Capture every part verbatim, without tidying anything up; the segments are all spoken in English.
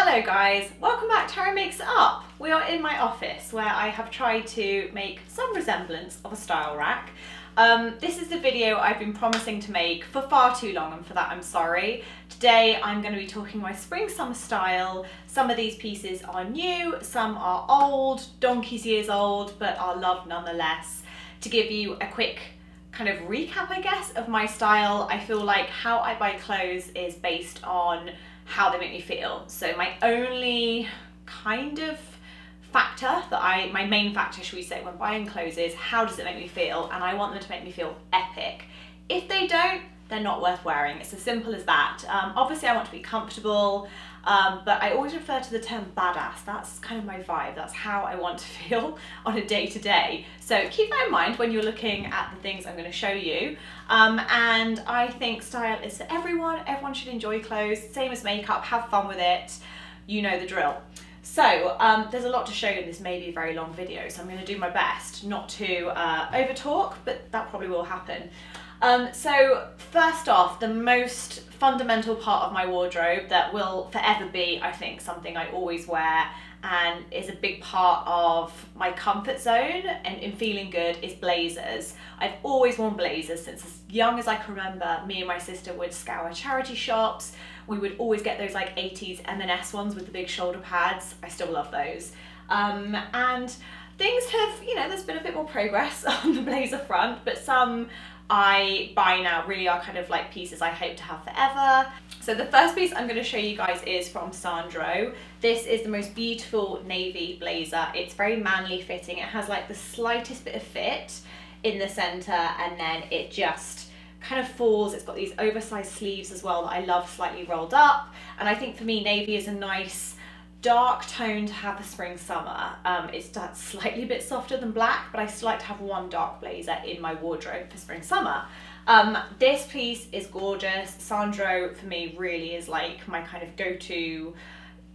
Hello guys, welcome back to Harry Makes It Up. We are in my office where I have tried to make some resemblance of a style rack. Um, this is the video I've been promising to make for far too long, and for that I'm sorry. Today I'm going to be talking my spring summer style. Some of these pieces are new, some are old, donkey's years old, but are loved nonetheless. To give you a quick kind of recap, I guess, of my style, I feel like how I buy clothes is based on how they make me feel. So my only kind of factor that I, my main factor, should we say, when buying clothes is how does it make me feel, and I want them to make me feel epic. If they don't, they're not worth wearing. It's as simple as that. Um, obviously I want to be comfortable, um, but I always refer to the term badass. That's kind of my vibe. That's how I want to feel on a day to day. So keep that in mind when you're looking at the things I'm going to show you. Um, and I think style is for everyone. Everyone should enjoy clothes, same as makeup, have fun with it. You know the drill. So um, there's a lot to show you in this maybe very long video, so I'm going to do my best not to uh, over talk, but that probably will happen. Um, so first off, the most fundamental part of my wardrobe that will forever be, I think, something I always wear and is a big part of my comfort zone and in feeling good, is blazers. I've always worn blazers since as young as I can remember. Me and my sister would scour charity shops. We would always get those like eighties M and S ones with the big shoulder pads. I still love those. Um, and things have, you know, there's been a bit more progress on the blazer front, but some I buy now really are kind of like pieces I hope to have forever. So the first piece I'm going to show you guys is from Sandro. This is the most beautiful navy blazer. It's very manly fitting. It has like the slightest bit of fit in the center, and then it just kind of falls. It's got these oversized sleeves as well that I love, slightly rolled up. And I think for me, navy is a nice dark tone to have a spring summer. Um, it's that slightly bit softer than black, but I still like to have one dark blazer in my wardrobe for spring summer. Um, this piece is gorgeous. Sandro for me really is like my kind of go-to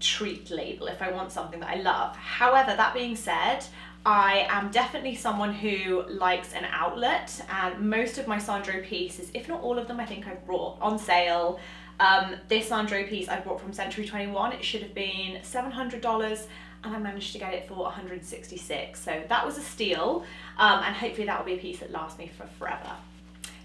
treat label if I want something that I love. However, that being said, I am definitely someone who likes an outlet, and most of my Sandro pieces, if not all of them, I think I've brought on sale. Um, this Sandro piece I bought from Century twenty-one, it should have been seven hundred dollars and I managed to get it for one hundred sixty-six dollars, so that was a steal, um, and hopefully that will be a piece that lasts me for forever.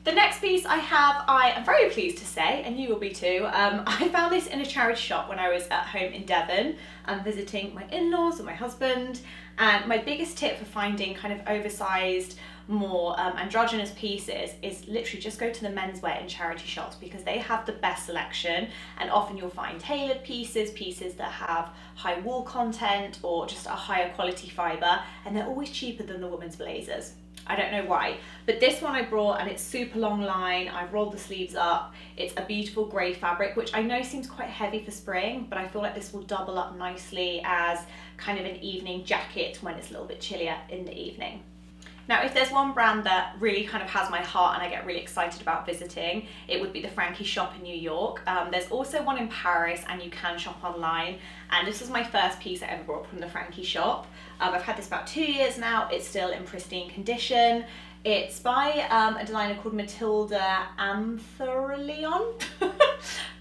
The next piece I have, I am very pleased to say, and you will be too, um, I found this in a charity shop when I was at home in Devon and visiting my in-laws with my husband, and my biggest tip for finding kind of oversized, more um, androgynous pieces is literally just go to the menswear in charity shops, because they have the best selection, and often you'll find tailored pieces, pieces that have high wool content or just a higher quality fibre, and they're always cheaper than the women's blazers. I don't know why, but this one I brought, and it's super long line. I've rolled the sleeves up. It's a beautiful grey fabric, which I know seems quite heavy for spring, but I feel like this will double up nicely as kind of an evening jacket when it's a little bit chillier in the evening. Now, if there's one brand that really kind of has my heart and I get really excited about visiting, it would be the Frankie Shop in New York. Um, there's also one in Paris, and you can shop online. And this was my first piece I ever bought from the Frankie Shop. Um, I've had this about two years now. It's still in pristine condition. It's by um, a designer called Matilda Amtherlion.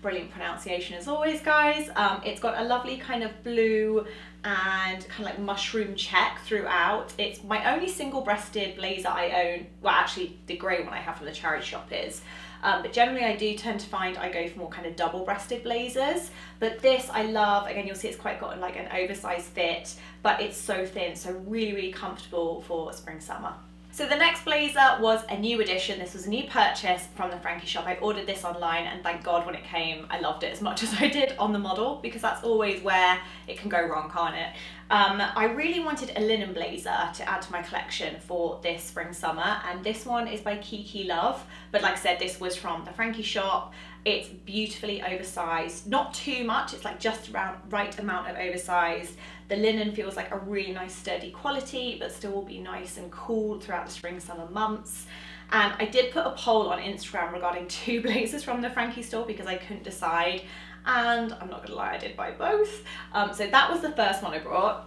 Brilliant pronunciation as always, guys. Um, it's got a lovely kind of blue and kind of like mushroom check throughout. It's my only single-breasted blazer I own. Well, actually, the grey one I have from the charity shop is. Um, but generally I do tend to find I go for more kind of double-breasted blazers, but this I love. Again, you'll see it's quite got like an oversized fit, but it's so thin, so really, really comfortable for spring, summer. So the next blazer was a new edition. This was a new purchase from the Frankie Shop. I ordered this online, and thank God when it came, I loved it as much as I did on the model, because that's always where it can go wrong, can't it? Um, I really wanted a linen blazer to add to my collection for this spring summer, and this one is by Kiki Love, but like I said, this was from the Frankie Shop. It's beautifully oversized, not too much, it's like just around right amount of oversized. The linen feels like a really nice sturdy quality, but still will be nice and cool throughout the spring summer months. And I did put a poll on Instagram regarding two blazers from the Frankie store because I couldn't decide, and I'm not gonna lie, I did buy both. Um, so that was the first one I brought.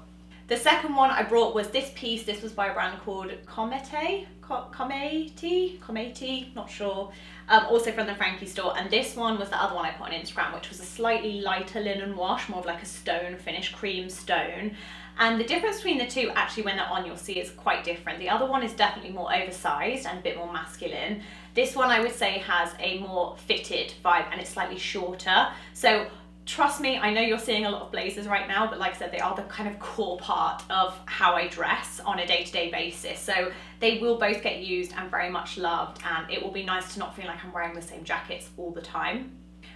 The second one I brought was this piece. This was by a brand called Comète. Comète, Comète, not sure, um, also from the Frankie store. And this one was the other one I put on Instagram, which was a slightly lighter linen wash, more of like a stone finish, cream stone. And the difference between the two, actually when they're on, you'll see it's quite different. The other one is definitely more oversized and a bit more masculine. This one I would say has a more fitted vibe and it's slightly shorter. So trust me, I know you're seeing a lot of blazers right now, but like I said, they are the kind of core part of how I dress on a day-to-day basis. So they will both get used and very much loved, and it will be nice to not feel like I'm wearing the same jackets all the time.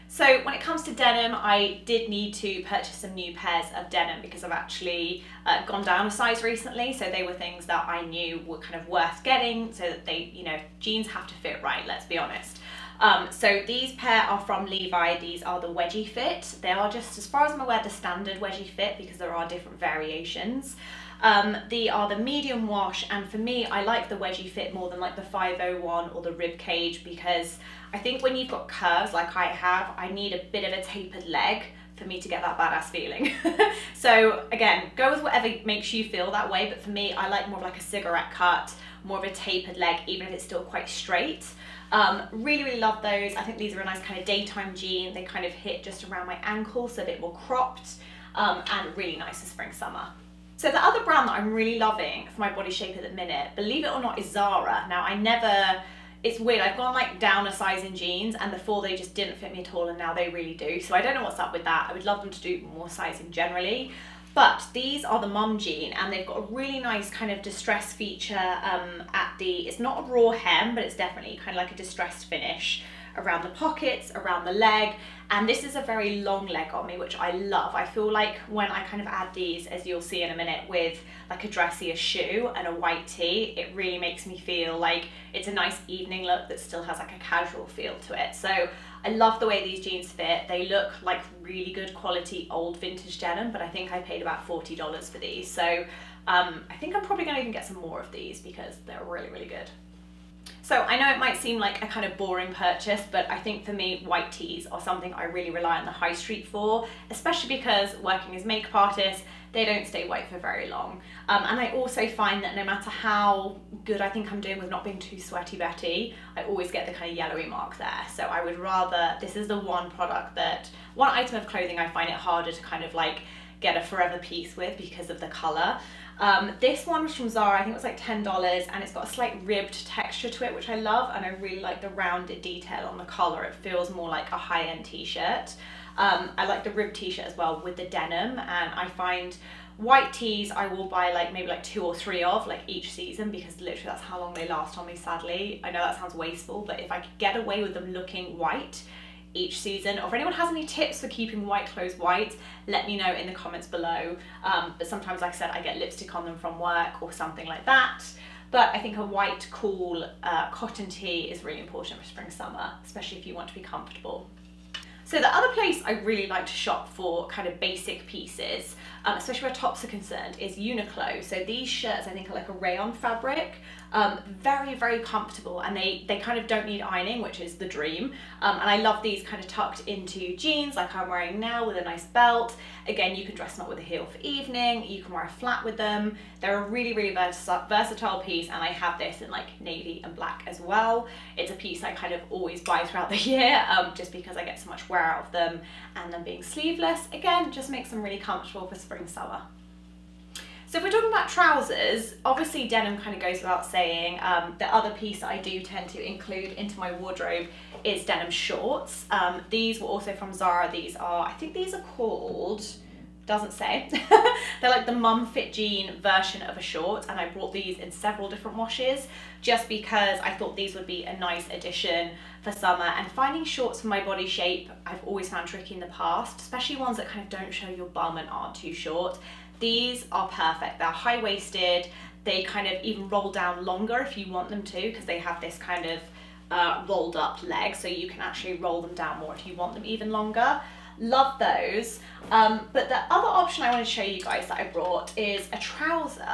So when it comes to denim, I did need to purchase some new pairs of denim because I've actually uh, gone down a size recently. So they were things that I knew were kind of worth getting so that they, you know, jeans have to fit right, let's be honest. Um, so these pair are from Levi. These are the Wedgie Fit. They are just, as far as I'm aware, the standard Wedgie Fit because there are different variations. Um, they are the medium wash, and for me, I like the Wedgie Fit more than like the five oh one or the rib cage because I think when you've got curves like I have, I need a bit of a tapered leg for me to get that badass feeling. So again, go with whatever makes you feel that way, but for me, I like more of like a cigarette cut, more of a tapered leg, even if it's still quite straight. Um, really, really love those. I think these are a nice kind of daytime jean. They kind of hit just around my ankle, so a bit more cropped, um, and really nice for spring, summer. So the other brand that I'm really loving for my body shape at the minute, believe it or not, is Zara. Now I never, it's weird, I've gone like down a size in jeans, and before they just didn't fit me at all, and now they really do. So I don't know what's up with that. I would love them to do more sizing generally. But these are the mum jean, and they've got a really nice kind of distress feature um, at the, it's not a raw hem, but it's definitely kind of like a distressed finish around the pockets, around the leg. And this is a very long leg on me, which I love. I feel like when I kind of add these, as you'll see in a minute, with like a dressier shoe and a white tee, it really makes me feel like it's a nice evening look that still has like a casual feel to it. So I love the way these jeans fit. They look like really good quality old vintage denim, but I think I paid about forty dollars for these. So um, I think I'm probably gonna even get some more of these because they're really, really good. So I know it might seem like a kind of boring purchase, but I think for me, white tees are something I really rely on the high street for, especially because working as makeup artists, they don't stay white for very long. Um, and I also find that no matter how good I think I'm doing with not being too sweaty Betty, I always get the kind of yellowy mark there. So I would rather, this is the one product that, one item of clothing I find it harder to kind of like get a forever piece with because of the color. Um, this one was from Zara, I think it was like ten dollars, and it's got a slight ribbed texture to it, which I love, and I really like the rounded detail on the collar. It feels more like a high-end t-shirt. Um, I like the ribbed t-shirt as well with the denim, and I find white tees I will buy like maybe like two or three of like each season because literally that's how long they last on me, sadly. I know that sounds wasteful, but if I could get away with them looking white each season, or if anyone has any tips for keeping white clothes white, let me know in the comments below. Um, but sometimes, like I said, I get lipstick on them from work or something like that. But I think a white, cool uh, cotton tee is really important for spring, summer, especially if you want to be comfortable. So the other place I really like to shop for kind of basic pieces, um, especially where tops are concerned, is Uniqlo. So these shirts I think are like a rayon fabric, um, very, very comfortable, and they, they kind of don't need ironing, which is the dream. Um, and I love these kind of tucked into jeans like I'm wearing now with a nice belt. Again, you can dress them up with a heel for evening, you can wear a flat with them. They're a really, really versa versatile piece, and I have this in like navy and black as well. It's a piece I kind of always buy throughout the year um, just because I get so much wear out of them, and them being sleeveless again just makes them really comfortable for spring, summer. So if we're talking about trousers, obviously denim kind of goes without saying. Um, the other piece I do tend to include into my wardrobe is denim shorts. Um, these were also from Zara. These are, I think these are called, doesn't say, they're like the mum fit jean version of a short, and I bought these in several different washes just because I thought these would be a nice addition for summer. And finding shorts for my body shape I've always found tricky in the past, especially ones that kind of don't show your bum and aren't too short. These are perfect. They're high-waisted, they kind of even roll down longer if you want them to because they have this kind of uh, rolled up leg, so you can actually roll them down more if you want them even longer. Love those. Um, but the other option I want to show you guys that I brought is a trouser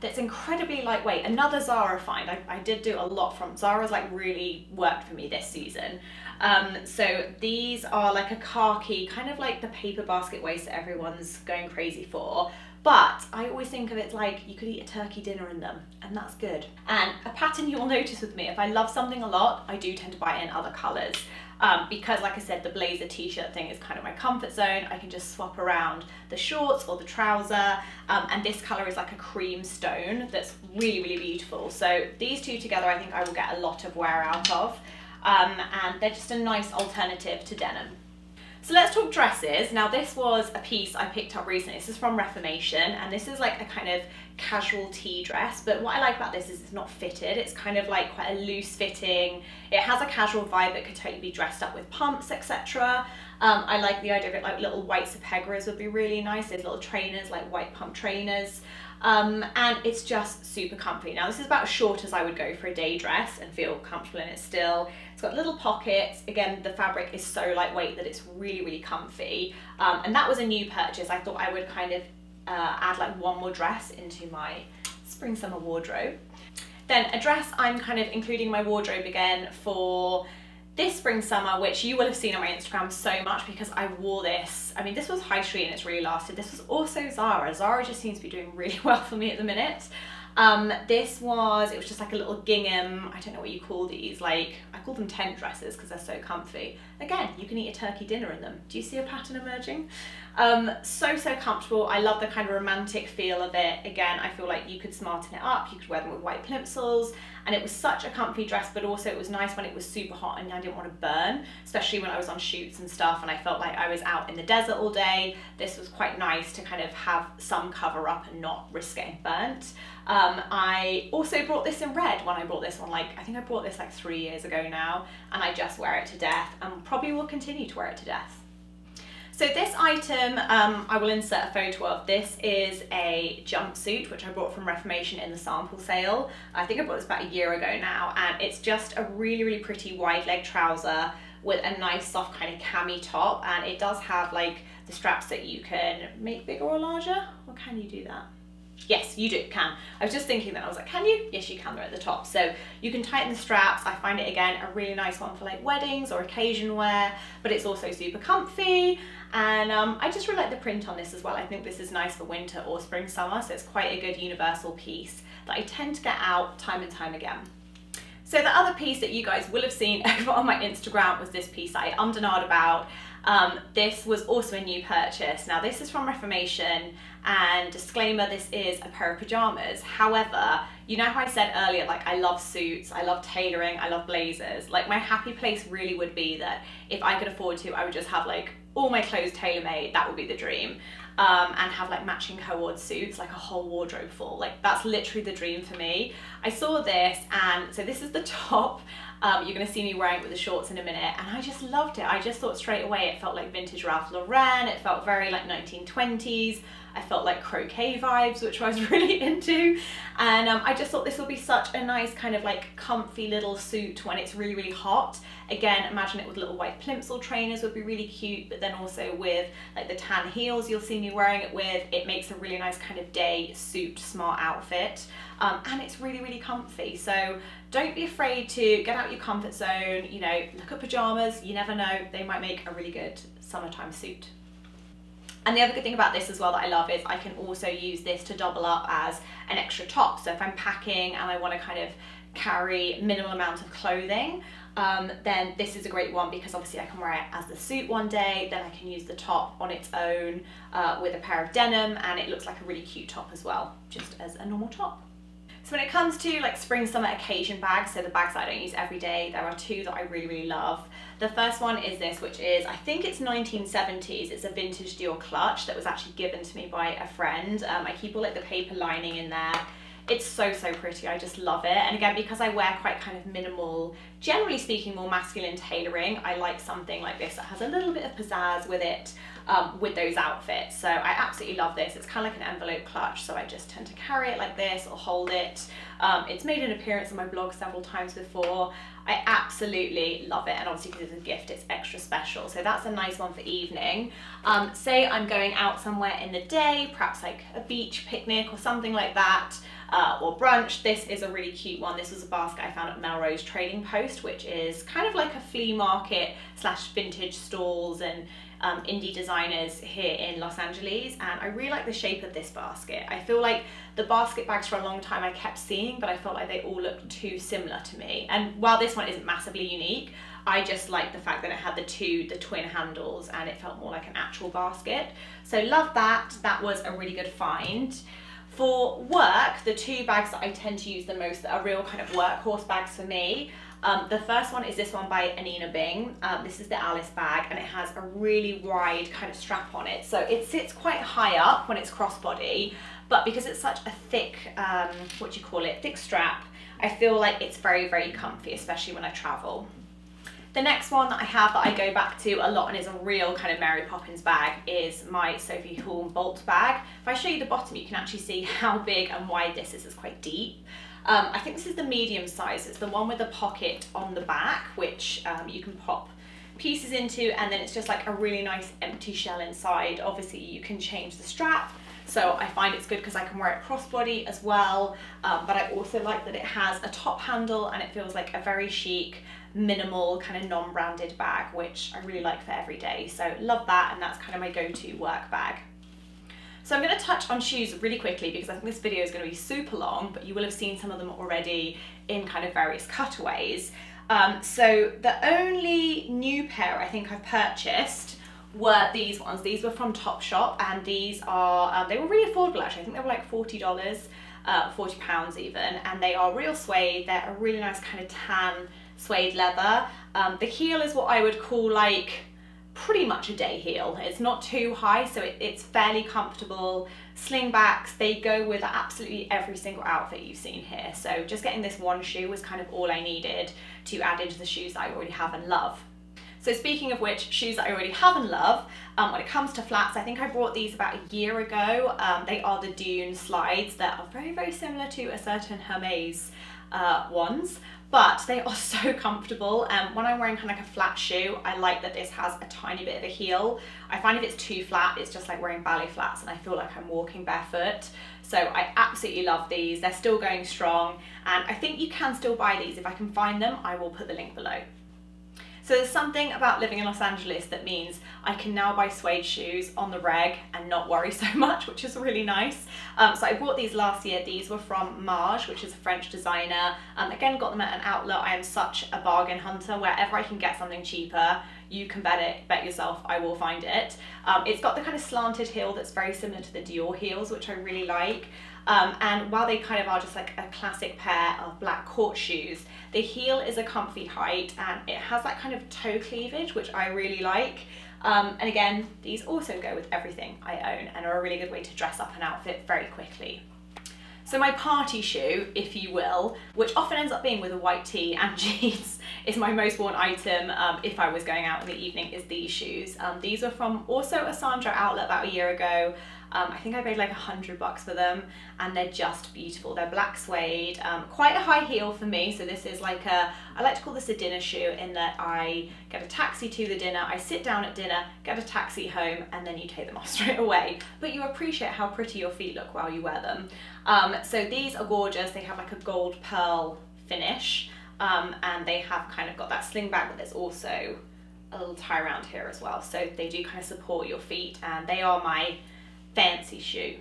that's incredibly lightweight. Another Zara find. I, I did do a lot from Zara's, like really worked for me this season. Um, so these are like a khaki, kind of like the paper basket waist that everyone's going crazy for, But I always think of it like you could eat a turkey dinner in them, and that's good. And a pattern you'll notice with me, if I love something a lot, I do tend to buy in other colours. Um, because like I said, the blazer t-shirt thing is kind of my comfort zone. I can just swap around the shorts or the trouser, um, and this colour is like a cream stone that's really, really beautiful. So these two together I think I will get a lot of wear out of, um, and they're just a nice alternative to denim. So let's talk dresses. Now this was a piece I picked up recently. This is from Reformation, and this is like a kind of casual tea dress, but what I like about this is it's not fitted. It's kind of like quite a loose fitting. It has a casual vibe that could totally be dressed up with pumps, et cetera. Um, I like the idea of it, like little white sapegras would be really nice. There's little trainers, like white pump trainers. Um, and it's just super comfy. Now this is about as short as I would go for a day dress and feel comfortable in it still. It's got little pockets. Again, the fabric is so lightweight that it's really, really comfy. Um, and that was a new purchase. I thought I would kind of uh, add like one more dress into my spring summer wardrobe. Then a dress I'm kind of including my wardrobe again for this spring summer, which you will have seen on my Instagram so much because I wore this. I mean, this was high street and it's really lasted. This was also Zara. Zara just seems to be doing really well for me at the minute. Um, this was, it was just like a little gingham, I don't know what you call these, like, I call them tent dresses because they're so comfy. Again, you can eat a turkey dinner in them. Do you see a pattern emerging? Um, so, so comfortable. I love the kind of romantic feel of it. Again, I feel like you could smarten it up. You could wear them with white plimsolls, and it was such a comfy dress, but also it was nice when it was super hot and I didn't want to burn, especially when I was on shoots and stuff and I felt like I was out in the desert all day. This was quite nice to kind of have some cover up and not risk getting burnt. Um, I also bought this in red when I bought this one, like, I think I bought this like three years ago now, and I just wear it to death and probably will continue to wear it to death. So this item, um, I will insert a photo of. This is a jumpsuit, which I bought from Reformation in the sample sale. I think I bought this about a year ago now, and it's just a really, really pretty wide leg trouser with a nice soft kind of cami top, and it does have like the straps that you can make bigger or larger, or can you do that? Yes, you do, can. I was just thinking that, I was like, can you? Yes, you can, they're at the top. So you can tighten the straps. I find it, again, a really nice one for like weddings or occasion wear, but it's also super comfy. And um, I just really like the print on this as well. I think this is nice for winter or spring, summer. So it's quite a good universal piece that I tend to get out time and time again. So the other piece that you guys will have seen over on my Instagram was this piece I ummed and ahed about. Um, this was also a new purchase. Now this is from Reformation, and disclaimer, this is a pair of pajamas. However, you know how I said earlier, like I love suits, I love tailoring, I love blazers. Like my happy place really would be that if I could afford to, I would just have like all my clothes tailor-made. That would be the dream. Um, and have like matching co-ord suits, like a whole wardrobe full. Like that's literally the dream for me. I saw this, and so this is the top. Um, you're going to see me wearing it with the shorts in a minute, and I just loved it. I just thought straight away it felt like vintage Ralph Lauren, it felt very like nineteen twenties, I felt like croquet vibes, which I was really into, and um, I just thought this would be such a nice kind of like comfy little suit when it's really, really hot. Again, imagine it with little white plimsoll trainers would be really cute, but then also with like the tan heels you'll see me wearing it with. It makes a really nice kind of day suit, smart outfit, um, and it's really, really comfy. So don't be afraid to get out your comfort zone, you know, look at pajamas, you never know, they might make a really good summertime suit. And the other good thing about this as well that I love is I can also use this to double up as an extra top. So if I'm packing and I want to kind of carry minimal amount of clothing, um, then this is a great one because obviously I can wear it as the suit one day, then I can use the top on its own uh, with a pair of denim, and it looks like a really cute top as well, just as a normal top. So when it comes to like spring summer occasion bags, so the bags that I don't use every day, there are two that I really, really love. The first one is this, which is, I think it's nineteen seventies. It's a vintage Dior clutch that was actually given to me by a friend. Um, I keep all like the paper lining in there. It's so, so pretty. I just love it. And again, because I wear quite kind of minimal, generally speaking, more masculine tailoring, I like something like this that has a little bit of pizzazz with it, um, with those outfits. So I absolutely love this. It's kind of like an envelope clutch. So I just tend to carry it like this or hold it. Um, it's made an appearance on my blog several times before. I absolutely love it, and obviously because it's a gift, it's extra special. So that's a nice one for evening. Um, say I'm going out somewhere in the day, perhaps like a beach picnic or something like that, uh, or brunch. This is a really cute one. This was a basket I found at Melrose Trading Post, which is kind of like a flea market slash vintage stalls, and um, indie designers here in Los Angeles, and I really like the shape of this basket. I feel like the basket bags for a long time I kept seeing, but I felt like they all looked too similar to me. And while this one isn't massively unique, I just liked the fact that it had the two, the twin handles, and it felt more like an actual basket. So love that, that was a really good find. For work, the two bags that I tend to use the most that are real kind of workhorse bags for me, um, the first one is this one by Anina Bing. Um, this is the Alice bag, and it has a really wide kind of strap on it. So it sits quite high up when it's crossbody, but because it's such a thick, um, what do you call it, thick strap, I feel like it's very, very comfy, especially when I travel. The next one that I have that I go back to a lot and is a real kind of Mary Poppins bag is my Sophie Hulme Bolt bag. If I show you the bottom, you can actually see how big and wide this is. It's quite deep. Um, I think this is the medium size. It's the one with the pocket on the back, which um, you can pop pieces into, and then it's just like a really nice empty shell inside. Obviously, you can change the strap. So I find it's good because I can wear it crossbody as well, um, but I also like that it has a top handle and it feels like a very chic, minimal, kind of non-branded bag, which I really like for every day. So love that, and that's kind of my go-to work bag. So I'm going to touch on shoes really quickly because I think this video is going to be super long, but you will have seen some of them already in kind of various cutaways. Um, so the only new pair I think I've purchased were these ones. These were from Topshop, and these are, um, they were really affordable actually. I think they were like forty dollars, uh, forty pounds even, and they are real suede. They're a really nice kind of tan suede leather. Um, the heel is what I would call like pretty much a day heel. It's not too high, so it, it's fairly comfortable. Slingbacks, they go with absolutely every single outfit you've seen here. So just getting this one shoe was kind of all I needed to add into the shoes that I already have and love. So speaking of which, shoes that I already have and love, um, when it comes to flats, I think I bought these about a year ago. Um, they are the Dune slides that are very, very similar to a certain Hermes uh, ones, but they are so comfortable. And um, when I'm wearing kind of like a flat shoe, I like that this has a tiny bit of a heel. I find if it's too flat, it's just like wearing ballet flats and I feel like I'm walking barefoot. So I absolutely love these. They're still going strong. And I think you can still buy these. If I can find them, I will put the link below. So there's something about living in Los Angeles that means I can now buy suede shoes on the reg and not worry so much, which is really nice. Um, so I bought these last year. These were from Maje, which is a French designer. Um, again, got them at an outlet. I am such a bargain hunter. Wherever I can get something cheaper, you can bet it, bet yourself, I will find it. Um, it's got the kind of slanted heel that's very similar to the Dior heels, which I really like. Um, and while they kind of are just like a classic pair of black court shoes, the heel is a comfy height and it has that kind of toe cleavage, which I really like. Um, and again, these also go with everything I own and are a really good way to dress up an outfit very quickly. So my party shoe, if you will, which often ends up being with a white tee and jeans, is my most worn item um, if I was going out in the evening, is these shoes. Um, these are from also a Sandro outlet about a year ago. Um, I think I paid like a hundred bucks for them, and they're just beautiful. They're black suede, um, quite a high heel for me. So this is like a, I like to call this a dinner shoe, in that I get a taxi to the dinner, I sit down at dinner, get a taxi home, and then you take them off straight away. But you appreciate how pretty your feet look while you wear them. Um, so these are gorgeous. They have like a gold pearl finish, um, and they have kind of got that sling back, but there's also a little tie around here as well. So they do kind of support your feet, and they are my fancy shoe.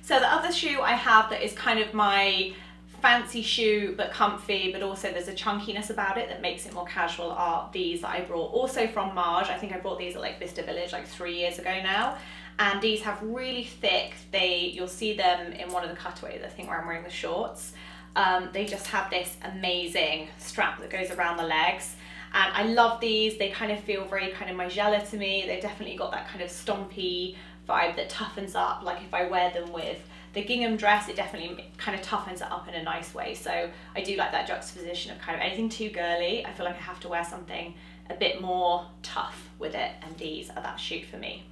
So the other shoe I have that is kind of my fancy shoe but comfy, but also there's a chunkiness about it that makes it more casual, are these that I brought also from Maje. I think I bought these at like Vista Village like three years ago now, and these have really thick, they you'll see them in one of the cutaways, I think, where I'm wearing the shorts. Um, they just have this amazing strap that goes around the legs. And I love these. They kind of feel very kind of Majella to me. They've definitely got that kind of stompy vibe that toughens up. Like if I wear them with the gingham dress, it definitely kind of toughens it up in a nice way. So I do like that juxtaposition of kind of anything too girly, I feel like I have to wear something a bit more tough with it, and these are that shoe for me.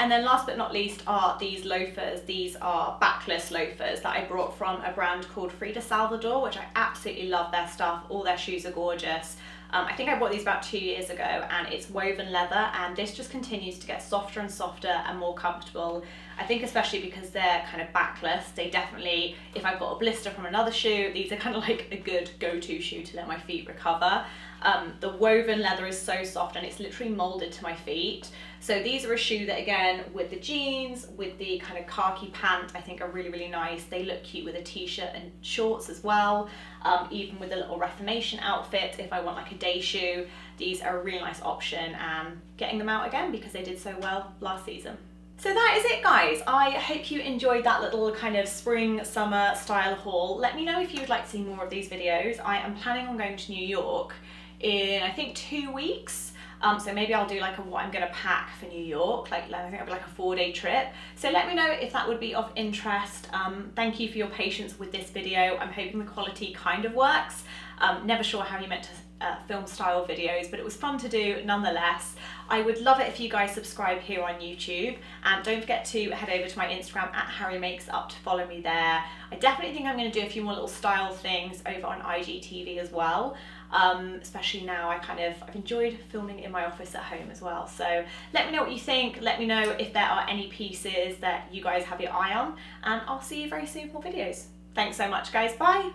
And then last but not least are these loafers. These are backless loafers that I brought from a brand called Freda Salvador, which I absolutely love their stuff. All their shoes are gorgeous. Um, I think I bought these about two years ago, and it's woven leather, and this just continues to get softer and softer and more comfortable. I think especially because they're kind of backless, they definitely, if I've got a blister from another shoe, these are kind of like a good go-to shoe to let my feet recover. Um, the woven leather is so soft and it's literally molded to my feet. So these are a shoe that, again, with the jeans, with the kind of khaki pant, I think are really, really nice. They look cute with a t-shirt and shorts as well. Um, even with a little Reformation outfit, if I want like a day shoe, these are a really nice option. Um, getting them out again because they did so well last season. So that is it, guys. I hope you enjoyed that little kind of spring, summer style haul. Let me know if you would like to see more of these videos. I am planning on going to New York in, I think, two weeks. Um, so maybe I'll do like a what I'm gonna pack for New York. Like, I think it'll be like a four day trip. So let me know if that would be of interest. Um, thank you for your patience with this video. I'm hoping the quality kind of works. Um, never sure how you meant to Uh, film style videos, but it was fun to do nonetheless. I would love it if you guys subscribe here on YouTube, and don't forget to head over to my Instagram at Harry Makes Up to follow me there. I definitely think I'm going to do a few more little style things over on I G T V as well, um, especially now I kind of I've enjoyed filming in my office at home as well. So let me know what you think, let me know if there are any pieces that you guys have your eye on, and I'll see you very soon for more videos. Thanks so much, guys, bye!